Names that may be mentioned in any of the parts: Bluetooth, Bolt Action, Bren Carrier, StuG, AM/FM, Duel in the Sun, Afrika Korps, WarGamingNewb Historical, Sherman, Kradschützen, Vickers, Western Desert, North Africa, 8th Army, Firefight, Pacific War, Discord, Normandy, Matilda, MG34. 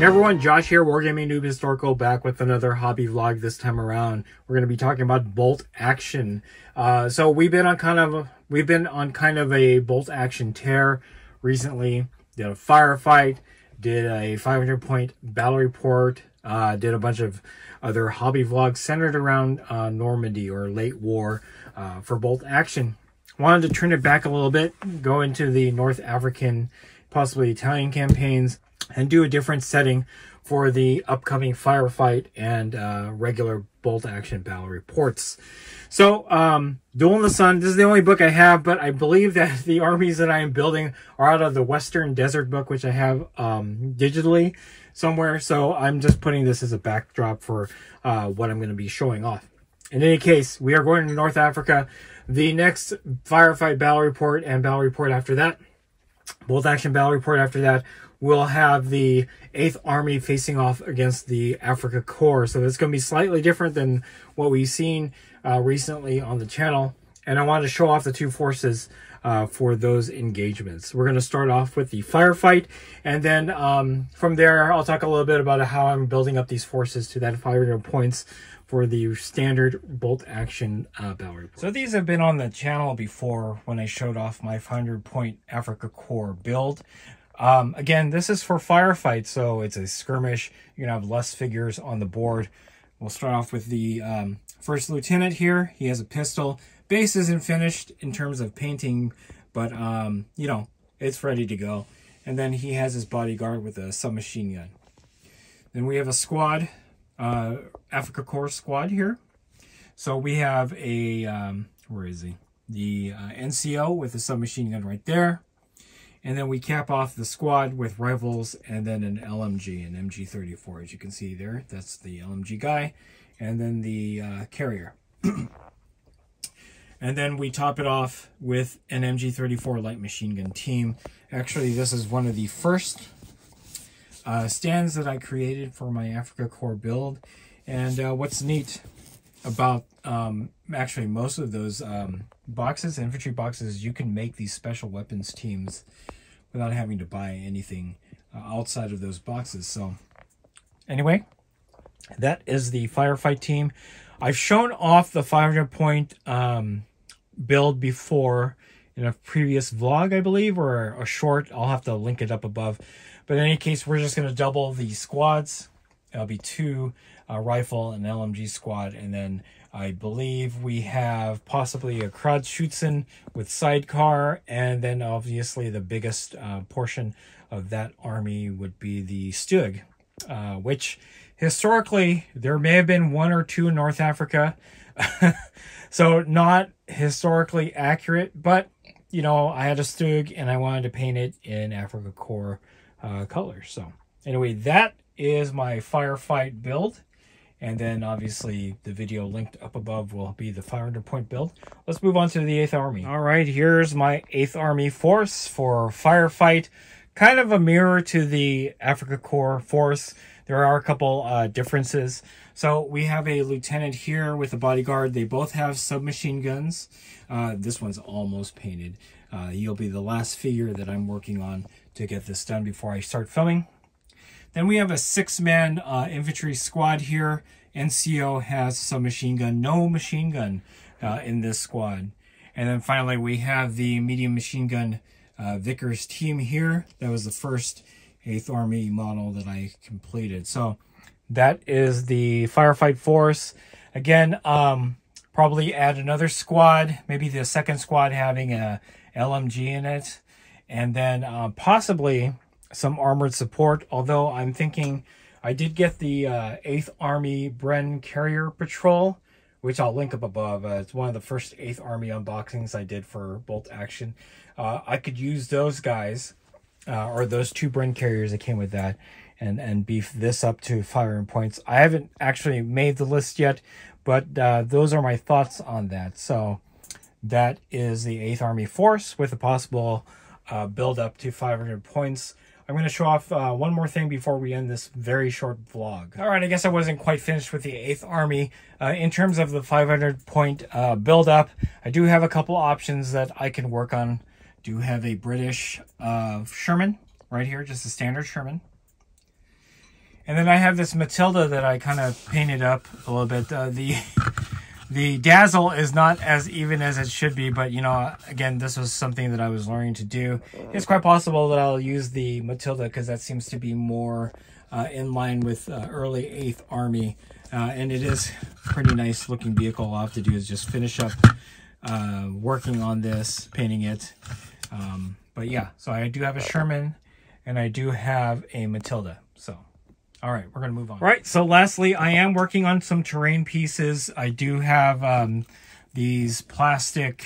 Hey everyone, Josh here, WarGamingNewb Historical, back with another hobby vlog this time around. We're going to be talking about Bolt Action. So we've been on kind of a Bolt Action tear recently. Did a firefight, did a 500-point battle report, did a bunch of other hobby vlogs centered around Normandy or late war for Bolt Action. Wanted to turn it back a little bit, go into the North African, possibly Italian campaigns, and do a different setting for the upcoming firefight and regular Bolt Action battle reports. So, Duel in the Sun, this is the only book I have, but I believe that the armies that I am building are out of the Western Desert book, which I have digitally somewhere. So I'm just putting this as a backdrop for what I'm going to be showing off. In any case, we are going to North Africa. The next firefight battle report and battle report after that, Bolt Action battle report after that, we'll have the 8th Army facing off against the Afrika Korps. So it's going to be slightly different than what we've seen recently on the channel. And I wanted to show off the two forces for those engagements. We're going to start off with the firefight. And then from there, I'll talk a little bit about how I'm building up these forces to that 500 points for the standard Bolt Action battle report. So these have been on the channel before when I showed off my 500-point Afrika Korps build. Again, this is for firefight, so it's a skirmish. You're going to have less figures on the board. We'll start off with the first lieutenant here. He has a pistol. Base isn't finished in terms of painting, but, you know, it's ready to go. And then he has his bodyguard with a submachine gun. Then we have a squad, Afrika Korps squad here. So we have a, where is he? The NCO with the submachine gun right there. And then we cap off the squad with rifles and then an LMG, an MG34, as you can see there. That's the LMG guy. And then the carrier. And then we top it off with an MG34 light machine gun team. Actually, this is one of the first stands that I created for my Afrika Korps build. And what's neat about actually most of those boxes, infantry boxes, you can make these special weapons teams without having to buy anything outside of those boxes. So anyway, that is the firefight team. I've shown off the 500-point build before in a previous vlog, I believe, or a short. I'll have to link it up above. But in any case, we're just going to double the squads. It'll be two, a rifle, an LMG squad, and then I believe we have possibly a Kradschützen with sidecar, and then obviously the biggest portion of that army would be the StuG, which historically there may have been one or two in North Africa, so not historically accurate, but you know, I had a StuG and I wanted to paint it in Afrika Korps colors. So anyway, that is my firefight build, and then obviously the video linked up above will be the 500-point build. Let's move on to the 8th Army. All right, here's my 8th Army force for firefight, kind of a mirror to the Afrika Korps force. There are a couple differences. So we have a lieutenant here with a bodyguard. They both have submachine guns. This one's almost painted. He'll be the last figure that I'm working on to get this done before I start filming. Then we have a six-man infantry squad here. NCO has submachine gun, no machine gun in this squad. And then finally, we have the medium machine gun Vickers team here. That was the first 8th Army model that I completed. So that is the firefight force. Again, probably add another squad, maybe the second squad having a LMG in it. And then possibly some armored support, although I'm thinking I did get the 8th Army Bren Carrier Patrol, which I'll link up above. It's one of the first 8th Army unboxings I did for Bolt Action. I could use those guys, or those two Bren Carriers that came with that, and beef this up to 500 points. I haven't actually made the list yet, but those are my thoughts on that. So that is the 8th Army force with a possible build up to 500 points. I'm going to show off one more thing before we end this very short vlog. All right, I guess I wasn't quite finished with the 8th Army. In terms of the 500-point build-up, I do have a couple options that I can work on. Do have a British Sherman right here, just a standard Sherman. And then I have this Matilda that I kind of painted up a little bit. The dazzle is not as even as it should be, but, you know, again, this was something that I was learning to do. It's quite possible that I'll use the Matilda because that seems to be more in line with early 8th Army. And it is a pretty nice looking vehicle. All I have to do is just finish up working on this, painting it. But yeah, so I do have a Sherman and I do have a Matilda. So, all right, we're going to move on. All right, so lastly, I am working on some terrain pieces. I do have these plastic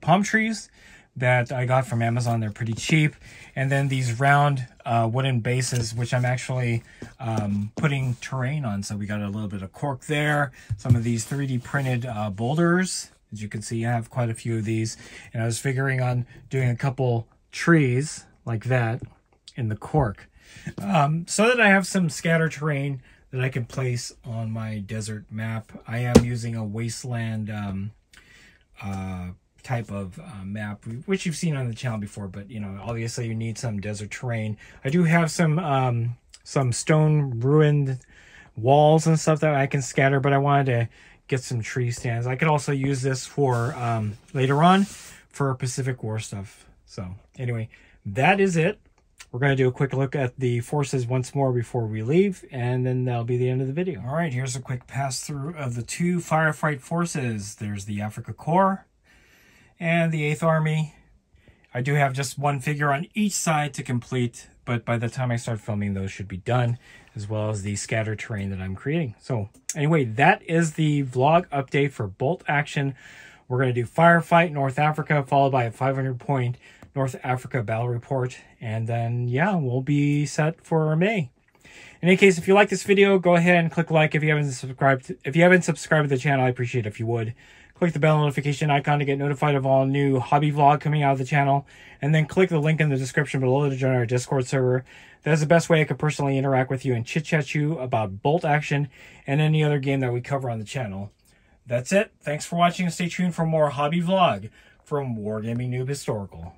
palm trees that I got from Amazon. They're pretty cheap. And then these round wooden bases, which I'm actually putting terrain on. So we got a little bit of cork there, some of these 3D printed boulders. As you can see, I have quite a few of these. And I was figuring on doing a couple trees like that in the cork, so that I have some scatter terrain that I can place on my desert map. I am using a wasteland type of map, which you've seen on the channel before, but, you know, obviously you need some desert terrain. I do have some stone ruined walls and stuff that I can scatter, but I wanted to get some tree stands. I could also use this for later on for Pacific War stuff. So anyway, that is it. We're going to do a quick look at the forces once more before we leave, and then that'll be the end of the video. All right, here's a quick pass through of the two firefight forces. There's the Afrika Korps and the 8th Army. I do have just one figure on each side to complete, but by the time I start filming, those should be done, as well as the scatter terrain that I'm creating. So anyway, that is the vlog update for Bolt Action. We're going to do Firefight North Africa, followed by a 500-point North Africa battle report, and then, yeah, we'll be set for May. In any case, if you like this video, go ahead and click like. If you haven't subscribed, to the channel, I appreciate it if you would. Click the bell notification icon to get notified of all new hobby vlog coming out of the channel, and then click the link in the description below to join our Discord server. That's the best way I could personally interact with you and chit-chat you about Bolt Action and any other game that we cover on the channel. That's it. Thanks for watching, and stay tuned for more hobby vlog from WarGamingNewb Historical.